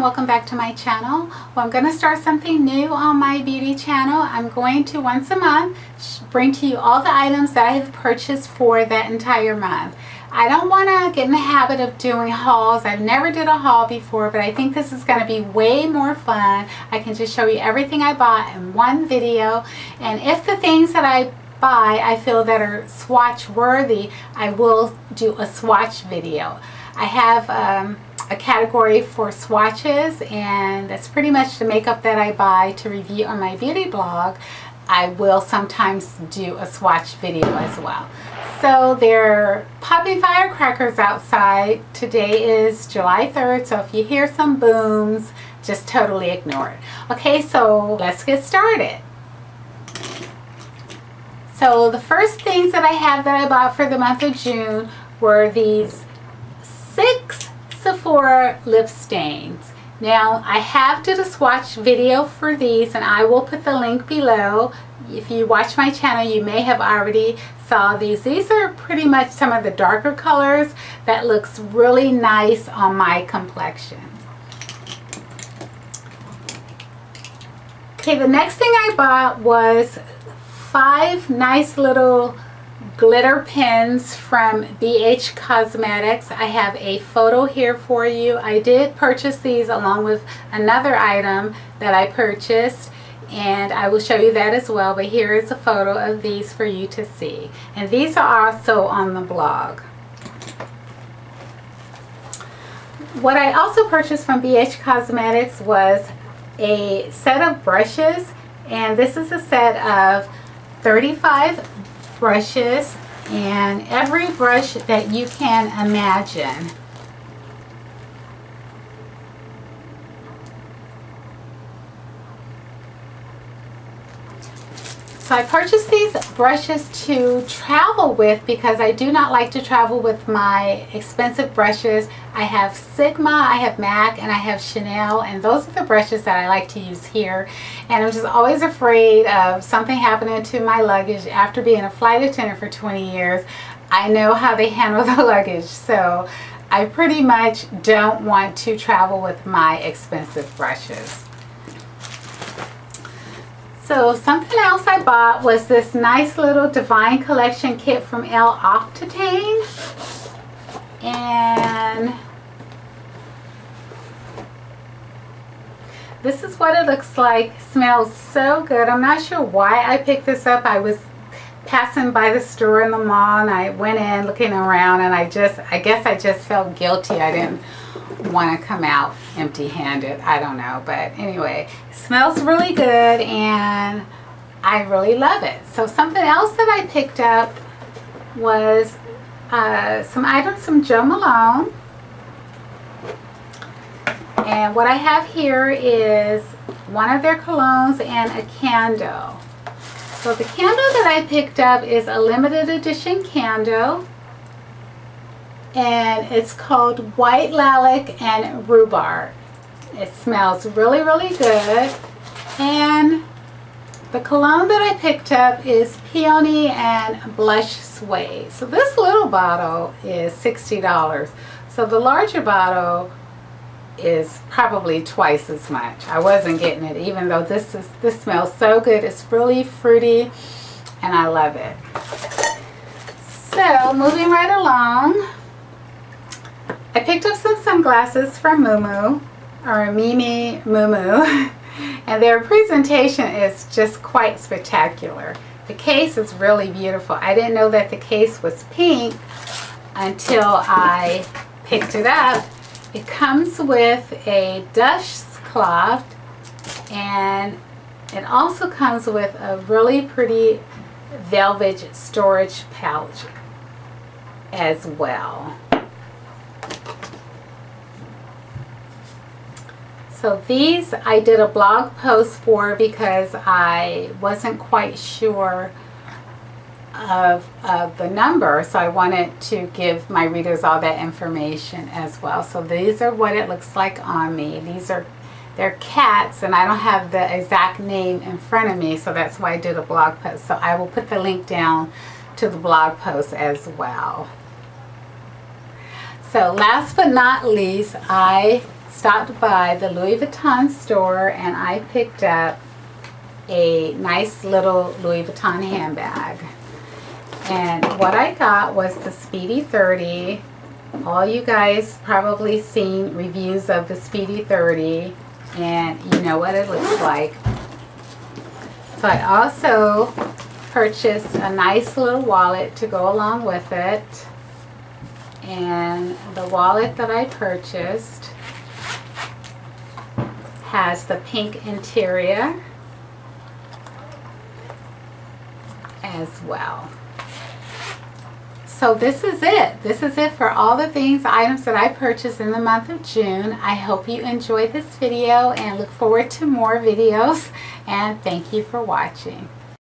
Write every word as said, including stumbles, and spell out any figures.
and welcome back to my channel. Well, I'm going to start something new on my beauty channel. I'm going to once a month bring to you all the items that I have purchased for that entire month. I don't want to get in the habit of doing hauls. I've never did a haul before, but I think this is going to be way more fun. I can just show you everything I bought in one video, and if the things that I buy I feel that are swatch worthy, I will do a swatch video. I have um, a category for swatches, and that's pretty much the makeup that I buy to review on my beauty blog. I will sometimes do a swatch video as well. So they're popping firecrackers outside. Today is July third, so if you hear some booms, just totally ignore it. Okay, so let's get started. So the first things that I have that I bought for the month of June were these six Sephora lip stains. Now, I have did a swatch video for these, and I will put the link below. If you watch my channel, you may have already saw these. These are pretty much some of the darker colors that looks really nice on my complexion. Okay, the next thing I bought was five nice little glitter pins from B H Cosmetics. I have a photo here for you. I did purchase these along with another item that I purchased, and I will show you that as well, but here is a photo of these for you to see. And these are also on the blog. What I also purchased from B H Cosmetics was a set of brushes, and this is a set of thirty-five brushes, and every brush that you can imagine. So I purchased these brushes to travel with because I do not like to travel with my expensive brushes. I have Sigma, I have MAC, and I have Chanel, and those are the brushes that I like to use here. And I'm just always afraid of something happening to my luggage. After being a flight attendant for twenty years, I know how they handle the luggage, so I pretty much don't want to travel with my expensive brushes. So something else I bought was this nice little Divine Collection kit from L'Occitane, and this is what it looks like. Smells so good. I'm not sure why I picked this up. I was passing by the store in the mall, and I went in looking around, and I just, I guess I just felt guilty. I didn't want to come out empty-handed. I don't know, but anyway, it smells really good and I really love it. So something else that I picked up was uh, some items from Jo Malone, and what I have here is one of their colognes and a candle. So the candle that I picked up is a limited edition candle, and it's called White Lilac and Rhubarb. It smells really, really good. And the cologne that I picked up is Peony and Blush Suede. So this little bottle is sixty dollars. So the larger bottle is probably twice as much. I wasn't getting it, even though this is this smells so good. It's really fruity, and I love it. So moving right along, I picked up some sunglasses from Miu Miu, or Mimi Miu Miu, and their presentation is just quite spectacular. The case is really beautiful. I didn't know that the case was pink until I picked it up. It comes with a dust cloth, and it also comes with a really pretty velvet storage pouch as well. So these I did a blog post for because I wasn't quite sure of, of the number, so I wanted to give my readers all that information as well. So these are what it looks like on me. These are, they're cats, and I don't have the exact name in front of me, so that's why I did a blog post. So I will put the link down to the blog post as well. So last but not least, I stopped by the Louis Vuitton store and I picked up a nice little Louis Vuitton handbag. And what I got was the Speedy thirty. All you guys probably seen reviews of the Speedy thirty and you know what it looks like. So I also purchased a nice little wallet to go along with it. And the wallet that I purchased has the pink interior as well. So this is it. This is it for all the things, items that I purchased in the month of June. I hope you enjoyed this video and look forward to more videos. And thank you for watching.